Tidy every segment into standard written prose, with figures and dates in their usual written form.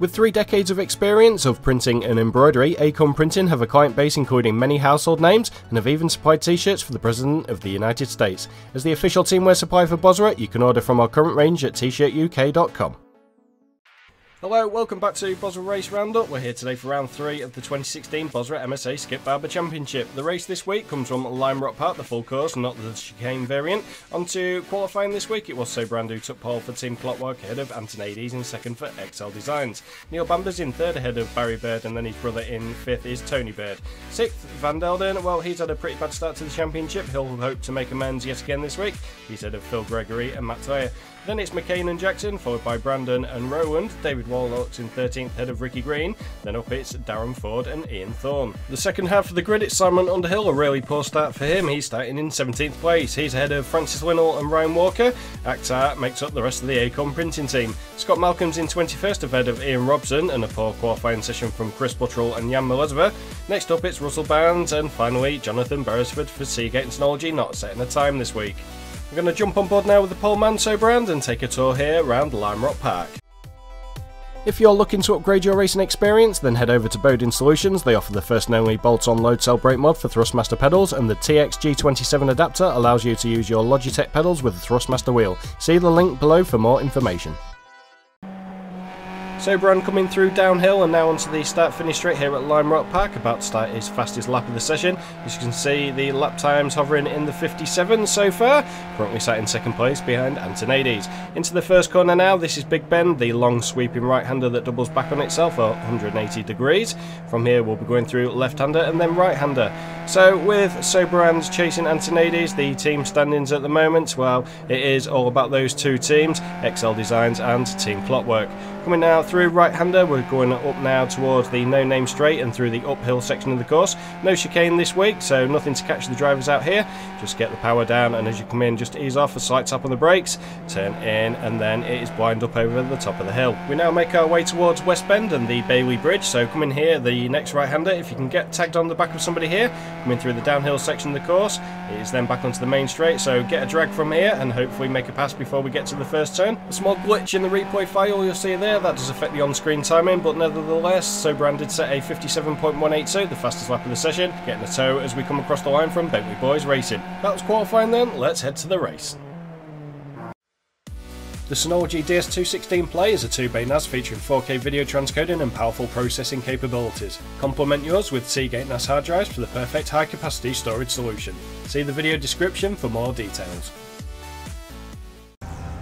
With 3 decades of experience of printing and embroidery, Acorn Printing have a client base including many household names and have even supplied t-shirts for the President of the United States. As the official teamwear supplier for BOSRA, you can order from our current range at t-shirtuk.com. Hello, welcome back to BOSRA Race Roundup. We're here today for round 3 of the 2016 BOSRA MSA Skip Barber Championship. The race this week comes from Lime Rock Park, the full course, not the chicane variant. On to qualifying this week, it was Sobran who took pole for Team Clockwork, ahead of Anton Hades in second for XL Designs. Neil Bamber's in third ahead of Barry Bird, and then his brother in fifth is Tony Bird. Sixth, Van Delden. Well, he's had a pretty bad start to the championship. He'll hope to make amends yet again this week. He's ahead of Phil Gregory and Matt Tyre. Then it's McCain and Jackson, followed by Brandon and Rowand. David Warlock's in 13th, head of Ricky Green. Then up it's Darren Ford and Ian Thorne. The second half of the grid, it's Simon Underhill. A really poor start for him. He's starting in 17th place. He's ahead of Francis Linnell and Ryan Walker. Akhtar makes up the rest of the Acorn Printing team. Scott Malcolm's in 21st, ahead of Ian Robson, and a poor qualifying session from Chris Buttrell and Jan Milezova. Next up it's Russell Barnes, and finally Jonathan Beresford for Seagate and Synology, not setting a time this week. We're going to jump on board now with the poleman Sobrand and take a tour here around Lime Rock Park. If you're looking to upgrade your racing experience, then head over to Bodin Solutions. They offer the first and only bolt-on load cell brake mod for Thrustmaster pedals, and the TXG27 adapter allows you to use your Logitech pedals with the Thrustmaster wheel. See the link below for more information. Sobran coming through downhill and now onto the start-finish straight here at Lime Rock Park, about to start his fastest lap of the session. As you can see, the lap times hovering in the 57 so far, currently sat in second place behind Anton Hades. Into the first corner now, this is Big Ben, the long sweeping right-hander that doubles back on itself at 180 degrees. From here we'll be going through left-hander and then right-hander. So with Sobran chasing Anton Hades, the team standings at the moment, well, it is all about those two teams, XL Designs and Team Clockwork. Coming now through right-hander, we're going up now towards the no-name straight and through the uphill section of the course. No chicane this week, so nothing to catch the drivers out here. Just get the power down, and as you come in, just ease off, a slight tap on the brakes, turn in, and then it is blind up over the top of the hill. We now make our way towards West Bend and the Bailey Bridge, so come in here, the next right-hander, if you can get tagged on the back of somebody here, come in through the downhill section of the course. It is then back onto the main straight, so get a drag from here and hopefully make a pass before we get to the first turn. A small glitch in the replay file you'll see there. That does affect the on-screen timing, but nevertheless, Sobran did set a 57.182, the fastest lap of the session, getting a tow as we come across the line from Bentley Boys Racing. That was qualifying then, let's head to the race. The Synology DS216 Play is a 2-bay NAS featuring 4K video transcoding and powerful processing capabilities. Complement yours with Seagate NAS hard drives for the perfect high-capacity storage solution. See the video description for more details.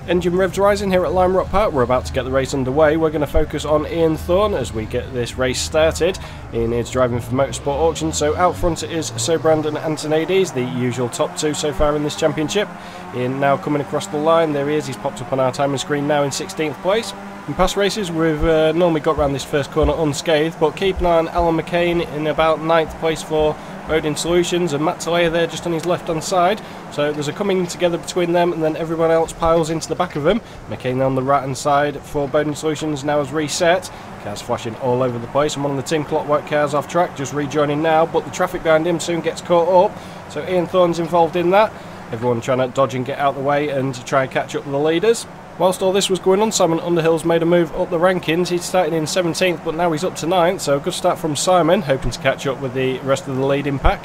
Engine revs rising here at Lime Rock Park, we're about to get the race underway. We're going to focus on Ian Thorne as we get this race started. Ian is driving for Motorsport Auctions, so out front it is Sobrand and Anton Hades, the usual top two so far in this championship. Ian now coming across the line, there he is, he's popped up on our timing screen now in 16th place. In past races we've normally got around this first corner unscathed, but keep an eye on Alan McCain in about 9th place for Bodin Solutions, and Matt Talea there just on his left hand side, so there's a coming together between them, and then everyone else piles into the back of them. McCain on the right hand side for Bodin Solutions now has reset, cars flashing all over the place, and one of the Team Clockwork cars off track just rejoining now, but the traffic behind him soon gets caught up, so Ian Thorne's involved in that, everyone trying to dodge and get out of the way and try and catch up with the leaders. Whilst all this was going on, Simon Underhill's made a move up the rankings. He'd started in 17th, but now he's up to 9th, so a good start from Simon, hoping to catch up with the rest of the leading pack.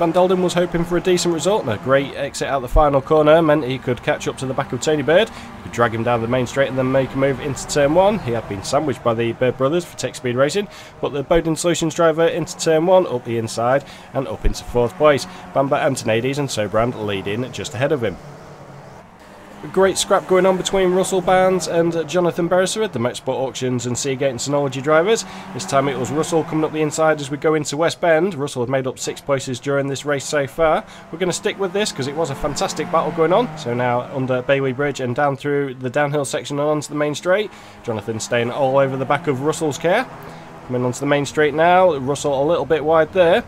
Van Delden was hoping for a decent result, and a great exit out the final corner meant he could catch up to the back of Tony Bird. He could drag him down the main straight and then make a move into turn 1. He had been sandwiched by the Bird brothers for Tech Speed Racing, but the Bodin Solutions driver into turn 1, up the inside and up into 4th place. Bamber, Anton Hades and Sobrand leading just ahead of him. A great scrap going on between Russell Barnes and Jonathan Beresford, the Motorsport Auctions and Seagate and Synology drivers. This time it was Russell coming up the inside as we go into West Bend. Russell had made up 6 places during this race so far. We're going to stick with this because it was a fantastic battle going on. So now under Bailey Bridge and down through the downhill section and onto the main straight. Jonathan staying all over the back of Russell's car. Coming onto the main straight now, Russell a little bit wide there.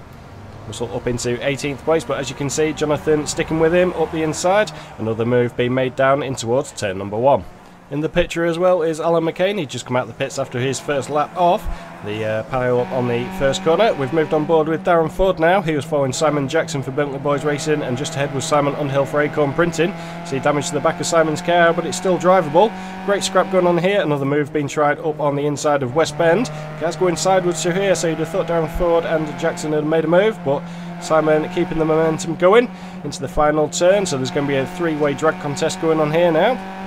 Russell up into 18th place, but as you can see, Jonathan sticking with him up the inside. Another move being made down in towards turn number 1. in the picture as well is Alan McCain. He'd just come out of the pits after his first lap off the pile up on the first corner. We've moved on board with Darren Ford now. He was following Simon Jackson for Bentley Boys Racing, and just ahead was Simon Unhill for Acorn Printing. See damage to the back of Simon's car, but it's still drivable. Great scrap going on here. Another move being tried up on the inside of West Bend. Cars going sideways to here, so you'd have thought Darren Ford and Jackson had made a move, but Simon keeping the momentum going into the final turn. So there's going to be a three-way drag contest going on here now.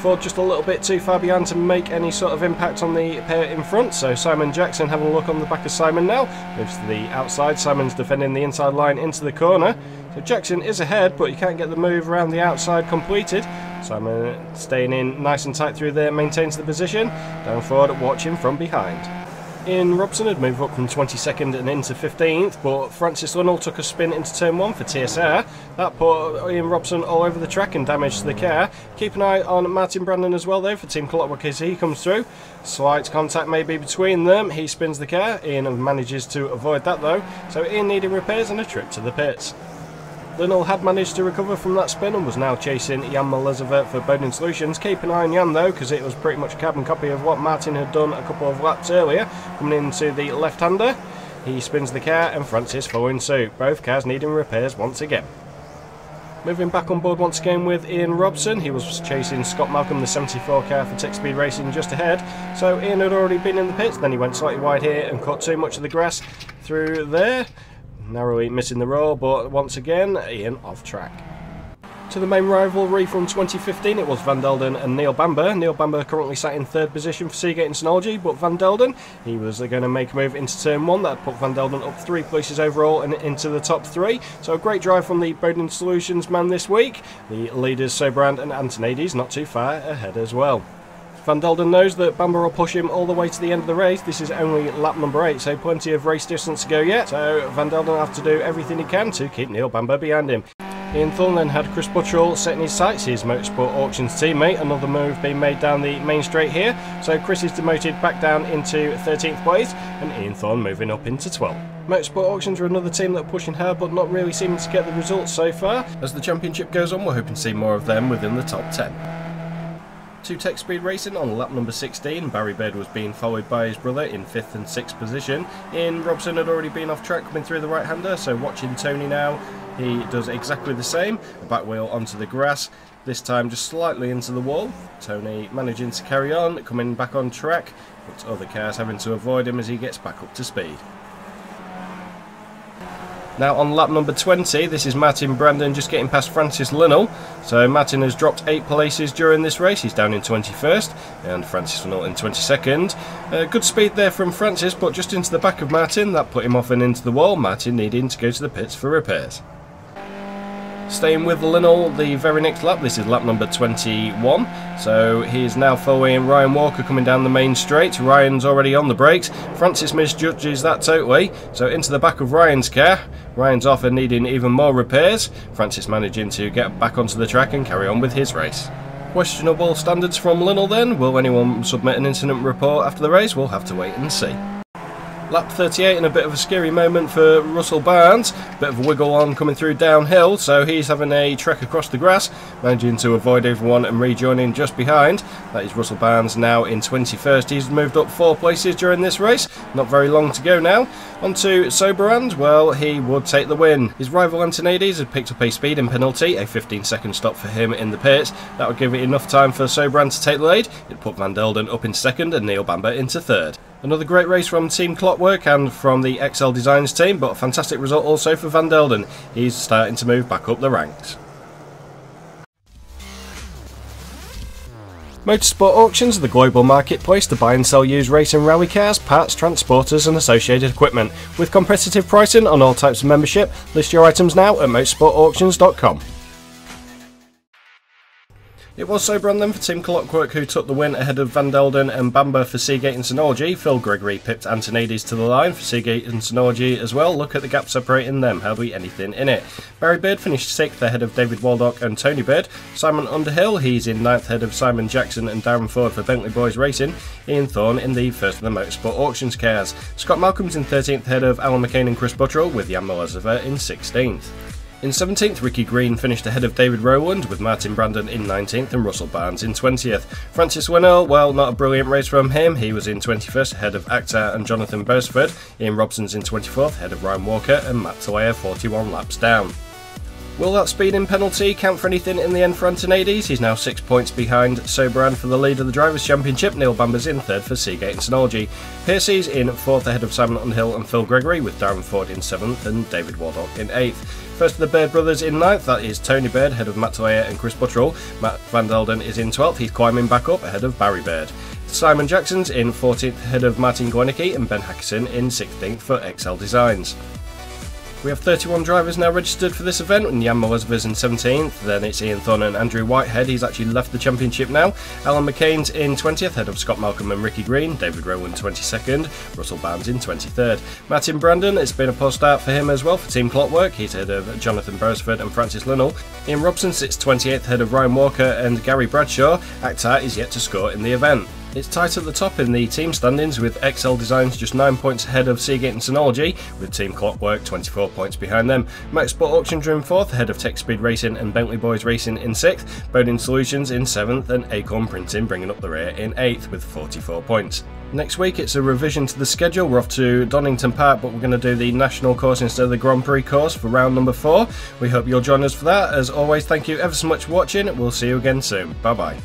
Ford just a little bit too far behind to make any sort of impact on the pair in front, so Simon Jackson having a look on the back of Simon now, moves to the outside. Simon's defending the inside line into the corner, so Jackson is ahead, but he can't get the move around the outside completed. Simon staying in nice and tight through there, maintains the position. Darren Ford watching from behind. Ian Robson had moved up from 22nd and into 15th, but Francis Lunnell took a spin into turn 1 for TSR. That put Ian Robson all over the track and damaged the car. Keep an eye on Martin Brandon as well though for Team Clockwork as he comes through. Slight contact maybe between them, he spins the car, Ian manages to avoid that though, so Ian needing repairs and a trip to the pits. Linnell had managed to recover from that spin and was now chasing Jan Malezevert for Bodin Solutions. Keep an eye on Jan though, because it was pretty much a carbon copy of what Martin had done a couple of laps earlier. Coming into the left-hander, he spins the car and Francis following suit. Both cars needing repairs once again. Moving back on board once again with Ian Robson. He was chasing Scott Malcolm, the 74 car for Tech Speed Racing, just ahead. So Ian had already been in the pits, then he went slightly wide here and caught too much of the grass through there. Narrowly missing the roll, but once again, Ian off track. To the main rivalry from 2015, it was Van Delden and Neil Bamber. Neil Bamber currently sat in third position for Seagate and Synology, but Van Delden, he was going to make a move into turn 1. That put Van Delden up 3 places overall and into the top 3. So a great drive from the Bodin Solutions man this week. The leaders Sobrand and Antonades not too far ahead as well. Van Delden knows that Bamber will push him all the way to the end of the race. This is only lap number 8, so plenty of race distance to go yet. So Van Delden will have to do everything he can to keep Neil Bamber behind him. Ian Thorne then had Chris Buttrell setting his sights, his Motorsport Auctions teammate. Another move being made down the main straight here. So Chris is demoted back down into 13th place, and Ian Thorne moving up into 12th. Motorsport Auctions are another team that are pushing hard but not really seeming to get the results so far. As the championship goes on, we're hoping to see more of them within the top 10. To Tech Speed Racing on lap number 16, Barry Baird was being followed by his brother in 5th and 6th position. Ian Robson had already been off track coming through the right-hander, so watching Tony now, he does exactly the same. The back wheel onto the grass, this time just slightly into the wall. Tony managing to carry on, coming back on track, but other cars having to avoid him as he gets back up to speed. Now on lap number 20, this is Martin Brandon just getting past Francis Lunnell. So Martin has dropped 8 places during this race. He's down in 21st and Francis Lunnell in 22nd. Good speed there from Francis, but just into the back of Martin. That put him off and into the wall. Martin needing to go to the pits for repairs. Staying with Linnell the very next lap, this is lap number 21, so he is now following Ryan Walker coming down the main straight. Ryan's already on the brakes, Francis misjudges that totally, so into the back of Ryan's car. Ryan's off and needing even more repairs, Francis managing to get back onto the track and carry on with his race. Questionable standards from Linnell then. Will anyone submit an incident report after the race? We'll have to wait and see. Lap 38 and a bit of a scary moment for Russell Barnes. Bit of a wiggle on coming through downhill, so he's having a trek across the grass, managing to avoid everyone and rejoining just behind. That is Russell Barnes now in 21st. He's moved up 4 places during this race. Not very long to go now. On to Sobrand. Well, he would take the win. His rival Antonades had picked up a speeding penalty, a 15-second stop for him in the pits. That would give it enough time for Sobrand to take the lead. It put Van Delden up in 2nd and Neil Bamber into 3rd. Another great race from Team Clockwork and from the XL Designs team, but a fantastic result also for Van Delden. He's starting to move back up the ranks. Motorsport Auctions are the global marketplace to buy and sell used race and rally cars, parts, transporters and associated equipment. With competitive pricing on all types of membership, list your items now at motorsportauctions.com. It was Sobrand then for Team Clockwork who took the win ahead of Van Delden and Bamber for Seagate and Synology. Phil Gregory pipped Antonades to the line for Seagate and Synology as well. Look at the gap separating them, hardly anything in it. Barry Beard finished 6th ahead of David Waldock and Tony Beard. Simon Underhill, he's in 9th ahead of Simon Jackson and Darren Ford for Bentley Boys Racing. Ian Thorne in the first of the Motorsport Auctions cars. Scott Malcolm's in 13th ahead of Alan McCain and Chris Buttrell, with Jan Malezevert in 16th. In 17th, Ricky Green finished ahead of David Rowland, with Martin Brandon in 19th and Russell Barnes in 20th. Francis Wennell, well, not a brilliant race from him. He was in 21st, ahead of Akhtar and Jonathan Beresford. Ian Robson's in 24th, ahead of Ryan Walker and Matt Talea, 41 laps down. Will that speeding penalty count for anything in the end for Antoniades? He's now 6 points behind Sobran for the lead of the Drivers' Championship. Neil Bamber's in third for Seagate and Synology. Piercy's in fourth ahead of Simon Unhill and Phil Gregory, with Darren Ford in seventh and David Wardock in eighth. First of the Bird brothers in ninth, that is Tony Bird ahead of Matt Talea and Chris Buttrell. Matt Van Delden is in 12th, he's climbing back up ahead of Barry Bird. Simon Jackson's in 14th ahead of Martin Gwernicke and Ben Hackison in 16th for XL Designs. We have 31 drivers now registered for this event, and Jan Malezovic in 17th, then it's Ian Thorne and Andrew Whitehead, he's actually left the championship now. Alan McCain's in 20th, ahead of Scott Malcolm and Ricky Green, David Rowland 22nd, Russell Barnes in 23rd. Martin Brandon, it's been a poor start for him as well for Team Clockwork, he's ahead of Jonathan Beresford and Francis Linnell. Ian Robson sits 28th, ahead of Ryan Walker and Gary Bradshaw. Akhtar is yet to score in the event. It's tight at the top in the team standings, with XL Designs just 9 points ahead of Seagate and Synology, with Team Clockwork 24 points behind them. Motorsport Auctions are in 4th, ahead of Tech Speed Racing and Bentley Boys Racing in 6th, Bodin Solutions in 7th and Acorn Printing bringing up the rear in 8th with 44 points. Next week it's a revision to the schedule. We're off to Donington Park, but we're going to do the national course instead of the Grand Prix course for round number 4. We hope you'll join us for that. As always, thank you ever so much for watching. We'll see you again soon. Bye bye.